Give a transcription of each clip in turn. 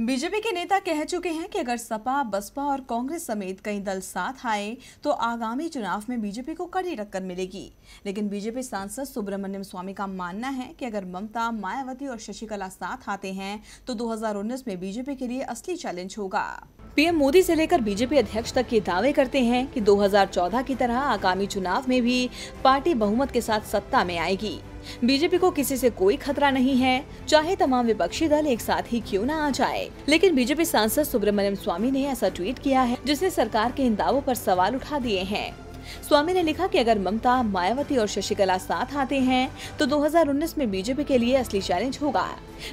BJP के नेता कह चुके हैं कि अगर सपा, बसपा और कांग्रेस समेत कई दल साथ आए तो आगामी चुनाव में बीजेपी को कड़ी टक्कर मिलेगी। लेकिन बीजेपी सांसद सुब्रमण्यम स्वामी का मानना है कि अगर ममता, मायावती और शशिकला साथ आते हैं तो 2019 में बीजेपी के लिए असली चैलेंज होगा। पीएम मोदी से लेकर बीजेपी अध्यक्ष तक ये दावे करते हैं कि 2014 की तरह आगामी चुनाव में भी पार्टी बहुमत के साथ सत्ता में आएगी। बीजेपी को किसी से कोई खतरा नहीं है, चाहे तमाम विपक्षी दल एक साथ ही क्यों ना आ जाए। लेकिन बीजेपी सांसद सुब्रमण्यम स्वामी ने ऐसा ट्वीट किया है जिसने सरकार के इन दावों पर सवाल उठा दिए हैं। स्वामी ने लिखा कि अगर ममता, मायावती और शशिकला साथ आते हैं तो 2019 में बीजेपी के लिए असली चैलेंज होगा।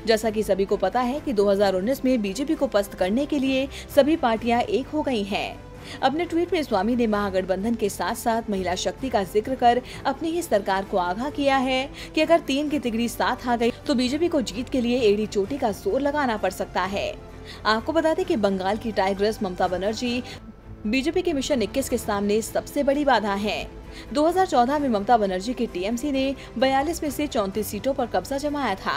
जैसा कि सभी को पता है कि 2019 में बीजेपी को पस्त करने के लिए सभी पार्टियां एक हो गई हैं। अपने ट्वीट में स्वामी ने महागठबंधन के साथ साथ महिला शक्ति का जिक्र कर अपनी ही सरकार को आगाह किया है कि अगर तीन की तिगड़ी साथ आ गई तो बीजेपी को जीत के लिए एड़ी चोटी का जोर लगाना पड़ सकता है। आपको बता दें कि बंगाल की टाइग्रेस ममता बनर्जी बीजेपी के मिशन 21 के सामने सबसे बड़ी बाधा है। 2014 में ममता बनर्जी के टीएमसी ने 42 में से 34 सीटों पर कब्जा जमाया था।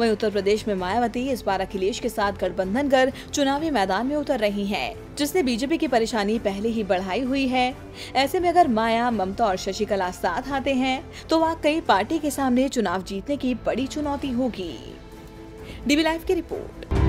वहीं उत्तर प्रदेश में मायावती इस बार अखिलेश के साथ गठबंधन कर चुनावी मैदान में उतर रही हैं, जिसने बीजेपी की परेशानी पहले ही बढ़ाई हुई है। ऐसे में अगर माया, ममता और शशिकला साथ आते हैं तो वाकई पार्टी के सामने चुनाव जीतने की बड़ी चुनौती होगी। डीबी लाइव की रिपोर्ट।